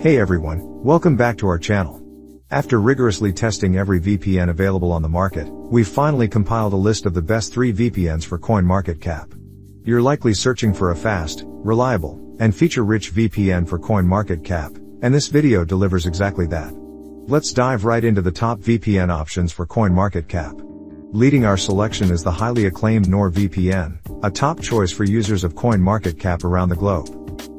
Hey everyone, welcome back to our channel. After rigorously testing every VPN available on the market, we've finally compiled a list of the best 3 VPNs for CoinMarketCap. You're likely searching for a fast, reliable, and feature-rich VPN for CoinMarketCap, and this video delivers exactly that. Let's dive right into the top VPN options for CoinMarketCap. Leading our selection is the highly acclaimed NordVPN, a top choice for users of CoinMarketCap around the globe.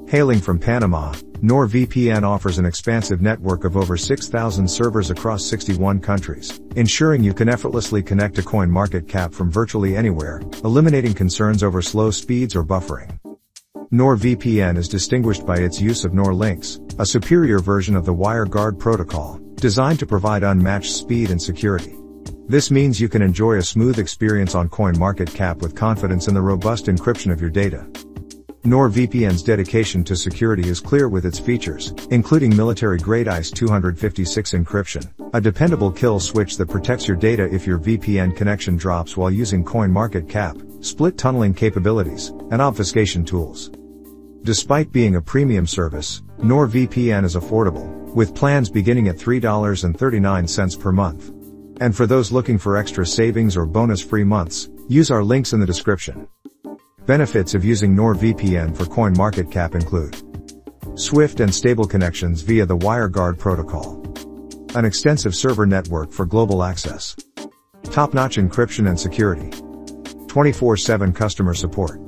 Hailing from Panama, NordVPN offers an expansive network of over 6,000 servers across 61 countries, ensuring you can effortlessly connect to CoinMarketCap from virtually anywhere, eliminating concerns over slow speeds or buffering. NordVPN is distinguished by its use of NordLynx, a superior version of the WireGuard protocol, designed to provide unmatched speed and security. This means you can enjoy a smooth experience on CoinMarketCap with confidence in the robust encryption of your data. NordVPN's dedication to security is clear with its features, including military-grade IS-256 encryption, a dependable kill switch that protects your data if your VPN connection drops while using CoinMarketCap, split tunneling capabilities, and obfuscation tools. Despite being a premium service, NordVPN is affordable, with plans beginning at $3.39 per month. And for those looking for extra savings or bonus-free months, use our links in the description. Benefits of using NordVPN for CoinMarketCap include swift and stable connections via the WireGuard protocol, an extensive server network for global access, top-notch encryption and security, 24/7 customer support.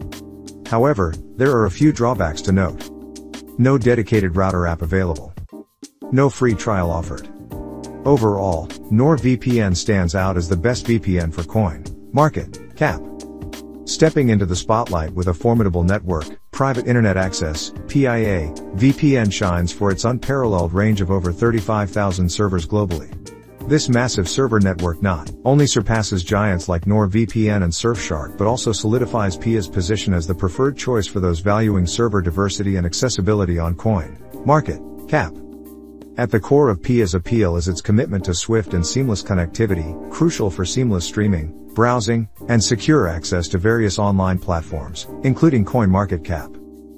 However, there are a few drawbacks to note. No dedicated router app available. No free trial offered. Overall, NordVPN stands out as the best VPN for CoinMarketCap. Stepping into the spotlight with a formidable network, Private Internet Access, PIA, VPN shines for its unparalleled range of over 35,000 servers globally. This massive server network not only surpasses giants like NordVPN and Surfshark but also solidifies PIA's position as the preferred choice for those valuing server diversity and accessibility on CoinMarketCap. At the core of PIA's appeal is its commitment to swift and seamless connectivity, crucial for seamless streaming, browsing, and secure access to various online platforms, including CoinMarketCap.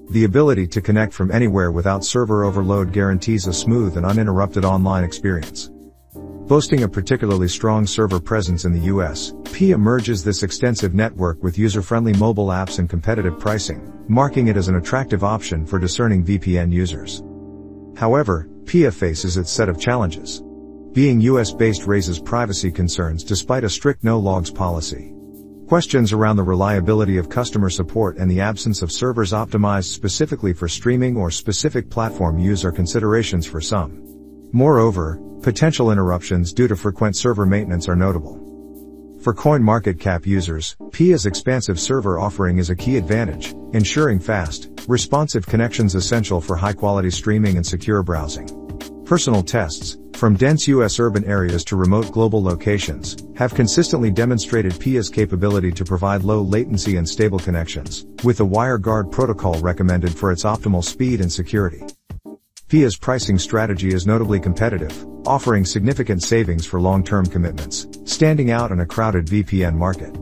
The ability to connect from anywhere without server overload guarantees a smooth and uninterrupted online experience. Boasting a particularly strong server presence in the US, PIA merges this extensive network with user-friendly mobile apps and competitive pricing, marking it as an attractive option for discerning VPN users. However, PIA faces its set of challenges. Being US-based raises privacy concerns despite a strict no-logs policy. Questions around the reliability of customer support and the absence of servers optimized specifically for streaming or specific platform use are considerations for some. Moreover, potential interruptions due to frequent server maintenance are notable. For CoinMarketCap users, PIA's expansive server offering is a key advantage, ensuring fast, responsive connections essential for high-quality streaming and secure browsing. Personal tests, from dense US urban areas to remote global locations, have consistently demonstrated PIA's capability to provide low latency and stable connections, with the WireGuard protocol recommended for its optimal speed and security. PIA's pricing strategy is notably competitive, offering significant savings for long-term commitments, standing out in a crowded VPN market.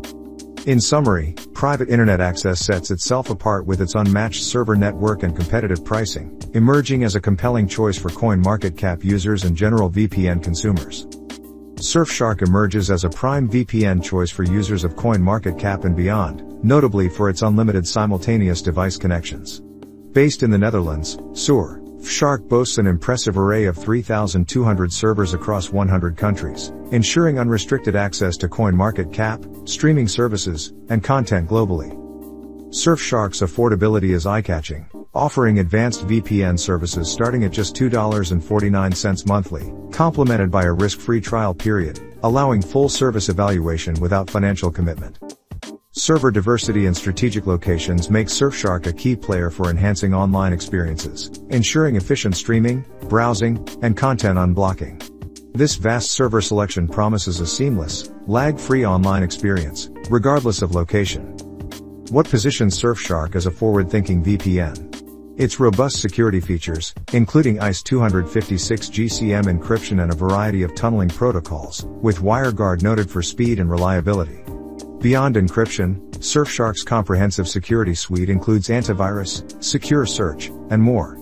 In summary, Private Internet Access sets itself apart with its unmatched server network and competitive pricing, emerging as a compelling choice for CoinMarketCap users and general VPN consumers. Surfshark emerges as a prime VPN choice for users of CoinMarketCap and beyond, notably for its unlimited simultaneous device connections. Based in the Netherlands, Surfshark boasts an impressive array of 3,200 servers across 100 countries, ensuring unrestricted access to CoinMarketCap, streaming services, and content globally. Surfshark's affordability is eye-catching, offering advanced VPN services starting at just $2.49 monthly, complemented by a risk-free trial period, allowing full service evaluation without financial commitment. Server diversity and strategic locations make Surfshark a key player for enhancing online experiences, ensuring efficient streaming, browsing, and content unblocking. This vast server selection promises a seamless, lag-free online experience, regardless of location. What positions Surfshark as a forward-thinking VPN? Its robust security features, including IS-256 GCM encryption and a variety of tunneling protocols, with WireGuard noted for speed and reliability. Beyond encryption, Surfshark's comprehensive security suite includes antivirus, secure search, and more.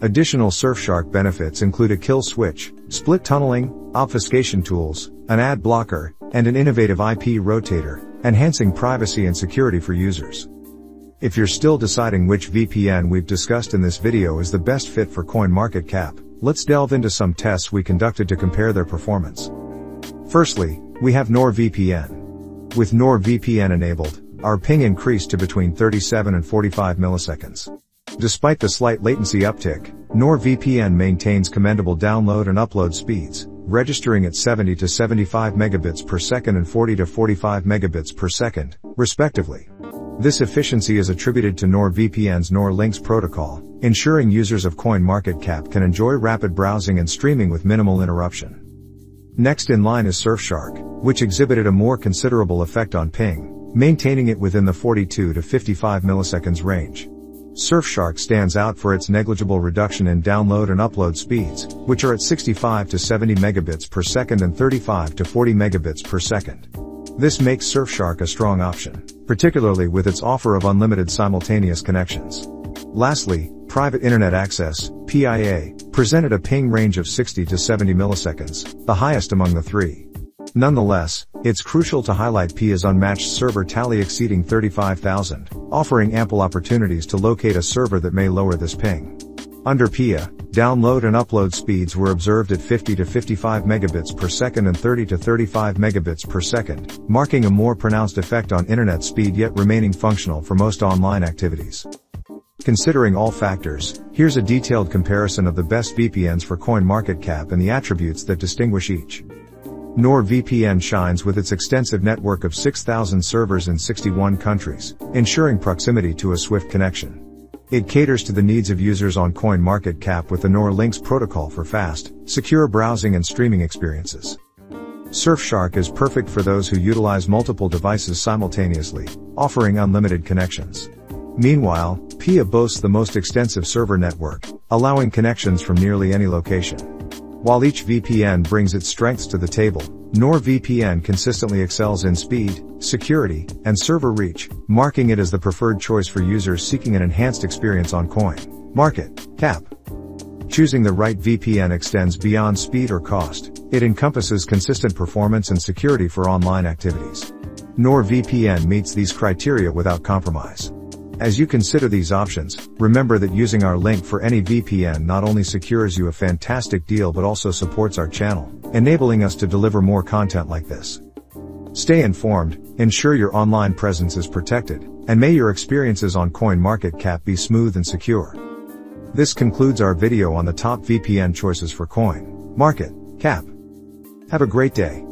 Additional Surfshark benefits include a kill switch, split tunneling, obfuscation tools, an ad blocker, and an innovative IP rotator, enhancing privacy and security for users. If you're still deciding which VPN we've discussed in this video is the best fit for CoinMarketCap, let's delve into some tests we conducted to compare their performance. Firstly, we have NordVPN. With NordVPN enabled, our ping increased to between 37 and 45 milliseconds. Despite the slight latency uptick, NordVPN maintains commendable download and upload speeds, registering at 70 to 75 megabits per second and 40 to 45 megabits per second, respectively. This efficiency is attributed to NordVPN's NordLynx protocol, ensuring users of CoinMarketCap can enjoy rapid browsing and streaming with minimal interruption. Next in line is Surfshark, which exhibited a more considerable effect on ping, maintaining it within the 42 to 55 milliseconds range. Surfshark stands out for its negligible reduction in download and upload speeds, which are at 65 to 70 megabits per second and 35 to 40 megabits per second. This makes Surfshark a strong option, particularly with its offer of unlimited simultaneous connections. Lastly, Private Internet Access, PIA, presented a ping range of 60 to 70 milliseconds, the highest among the three. Nonetheless, it's crucial to highlight PIA's unmatched server tally exceeding 35,000, offering ample opportunities to locate a server that may lower this ping. Under PIA, download and upload speeds were observed at 50 to 55 megabits per second and 30 to 35 megabits per second, marking a more pronounced effect on internet speed yet remaining functional for most online activities. Considering all factors, here's a detailed comparison of the best VPNs for CoinMarketCap and the attributes that distinguish each. NordVPN shines with its extensive network of 6,000 servers in 61 countries, ensuring proximity to a swift connection. It caters to the needs of users on CoinMarketCap with the NordLynx protocol for fast, secure browsing and streaming experiences. Surfshark is perfect for those who utilize multiple devices simultaneously, offering unlimited connections. Meanwhile, PIA boasts the most extensive server network, allowing connections from nearly any location. While each VPN brings its strengths to the table, NordVPN consistently excels in speed, security, and server reach, marking it as the preferred choice for users seeking an enhanced experience on CoinMarketCap. Choosing the right VPN extends beyond speed or cost. It encompasses consistent performance and security for online activities. NordVPN meets these criteria without compromise. As you consider these options, remember that using our link for any VPN not only secures you a fantastic deal but also supports our channel, enabling us to deliver more content like this. Stay informed, ensure your online presence is protected, and may your experiences on CoinMarketCap be smooth and secure. This concludes our video on the top VPN choices for CoinMarketCap. Have a great day.